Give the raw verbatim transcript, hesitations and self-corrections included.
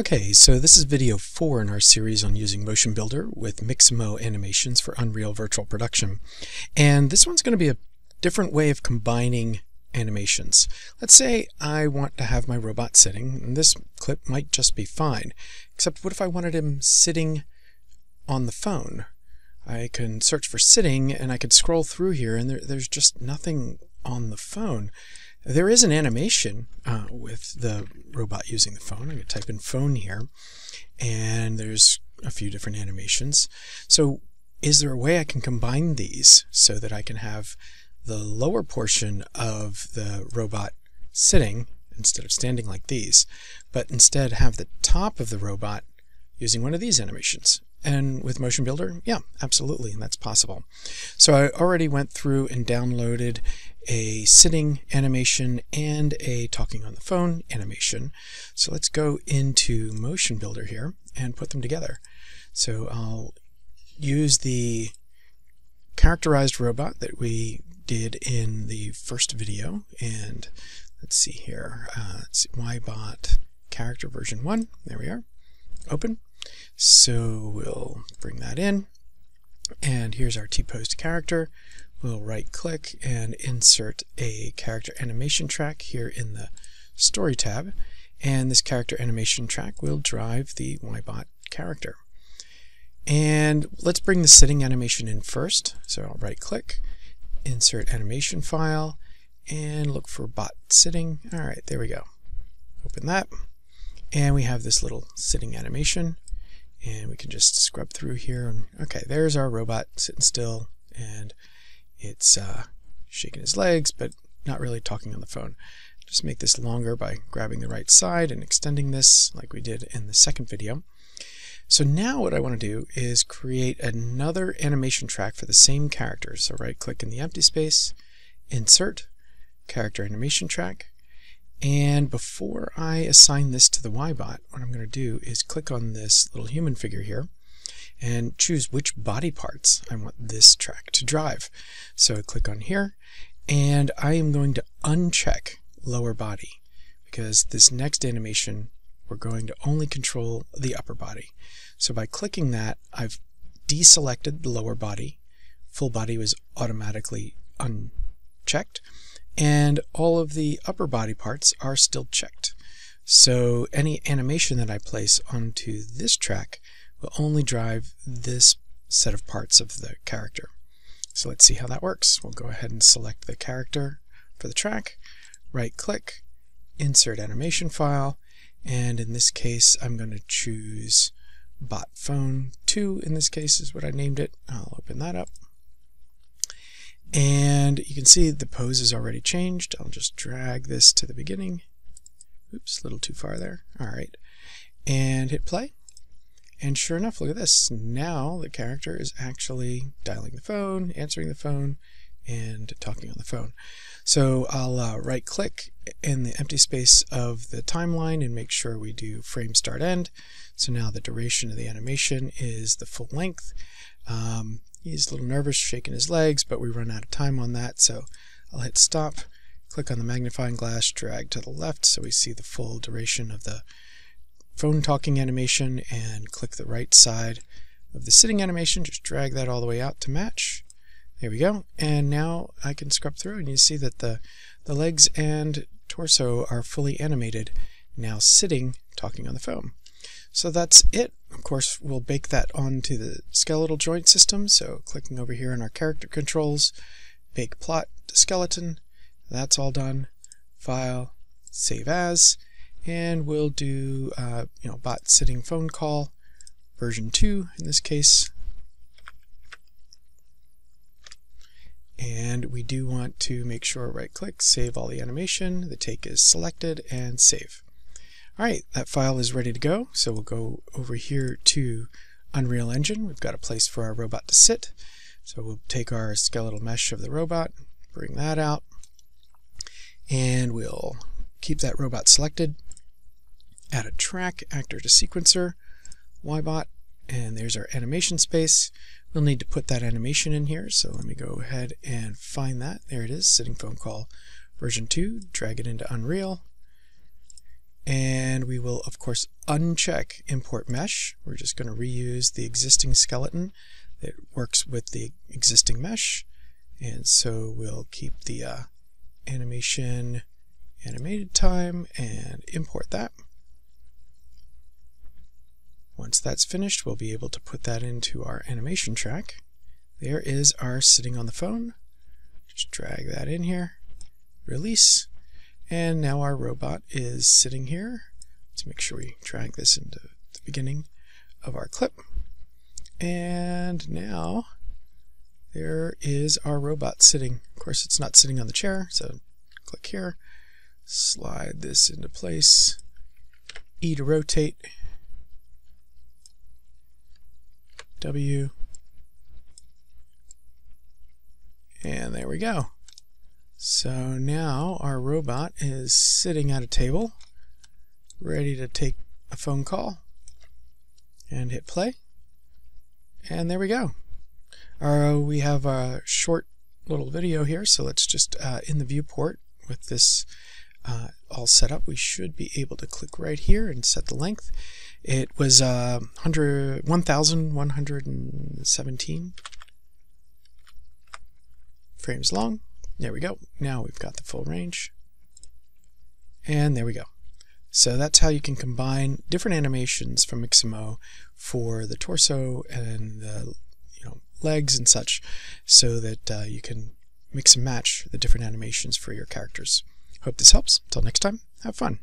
Okay, so this is video four in our series on using MotionBuilder with Mixamo animations for Unreal Virtual Production. And this one's going to be a different way of combining animations. Let's say I want to have my robot sitting, and this clip might just be fine. Except what if I wanted him sitting on the phone? I can search for sitting, and I could scroll through here, and there, there's just nothing on the phone. There is an animation uh, with the robot using the phone. I'm going to type in phone here, and there's a few different animations. So is there a way I can combine these so that I can have the lower portion of the robot sitting instead of standing like these, but instead have the top of the robot using one of these animations? And with MotionBuilder, yeah, absolutely, and that's possible. So I already went through and downloaded a sitting animation and a talking on the phone animation. So let's go into MotionBuilder here and put them together. So I'll use the characterized robot that we did in the first video. And let's see here, uh, let's see, Y-Bot character version one. There we are. Open. So we'll bring that in. And here's our T-Post character. We'll right-click and insert a character animation track here in the Story tab, and this character animation track will drive the Y-Bot character. And let's bring the sitting animation in first. So I'll right-click, insert animation file, and look for bot sitting. All right, there we go. Open that, and we have this little sitting animation, and we can just scrub through here. And okay, there's our robot sitting still, and it's uh, shaking his legs, but not really talking on the phone. Just make this longer by grabbing the right side and extending this like we did in the second video. So now what I want to do is create another animation track for the same character. So right-click in the empty space, insert, character animation track. And before I assign this to the Y-Bot, what I'm going to do is click on this little human figure here and choose which body parts I want this track to drive. So I click on here, and I am going to uncheck lower body, because this next animation we're going to only control the upper body. So by clicking that, I've deselected the lower body. Full body was automatically unchecked, and all of the upper body parts are still checked. So any animation that I place onto this track will only drive this set of parts of the character. So let's see how that works. We'll go ahead and select the character for the track, right-click, insert animation file, and in this case I'm going to choose Bot Phone two, in this case is what I named it. I'll open that up. And you can see the pose is already changed. I'll just drag this to the beginning. Oops, a little too far there. All right, and hit play. And sure enough, look at this. Now the character is actually dialing the phone, answering the phone, and talking on the phone. So I'll uh, right-click in the empty space of the timeline and make sure we do frame start end. So now the duration of the animation is the full length. Um, he's a little nervous, shaking his legs, but we run out of time on that. So I'll hit stop, click on the magnifying glass, drag to the left so we see the full duration of the phone talking animation, and click the right side of the sitting animation, just drag that all the way out to match. There we go. And now I can scrub through, and you see that the the legs and torso are fully animated, now sitting, talking on the phone. So that's it. Of course, we'll bake that onto the skeletal joint system, so clicking over here in our character controls, bake plot to skeleton, that's all done. File, save as. And we'll do, uh, you know, bot sitting phone call, version two in this case. And we do want to make sure, right-click, save all the animation. The take is selected, and save. All right, that file is ready to go. So we'll go over here to Unreal Engine. We've got a place for our robot to sit. So we'll take our skeletal mesh of the robot, bring that out, and we'll keep that robot selected. Add a track, actor to sequencer, Y-Bot, and there's our animation space. We'll need to put that animation in here, so let me go ahead and find that. There it is, sitting phone call version two, drag it into Unreal, And we will, of course, uncheck import mesh. We're just going to reuse the existing skeleton that works with the existing mesh. And so we'll keep the uh, animation animated time and import that. Once that's finished, we'll be able to put that into our animation track. There is our sitting on the phone. Just drag that in here, release. And now our robot is sitting here. Let's make sure we drag this into the beginning of our clip. And now there is our robot sitting. Of course, it's not sitting on the chair, so click here. Slide this into place. E to rotate. W. And there we go. So now our robot is sitting at a table, ready to take a phone call, and hit play. And there we go. Uh, we have a short little video here, so let's just, uh, in the viewport with this uh, all set up, we should be able to click right here and set the length. It was uh, one thousand one hundred seventeen frames long. There we go. Now we've got the full range. And there we go. So that's how you can combine different animations from Mixamo for the torso and the you know, legs and such, so that uh, you can mix and match the different animations for your characters. Hope this helps. Until next time, have fun.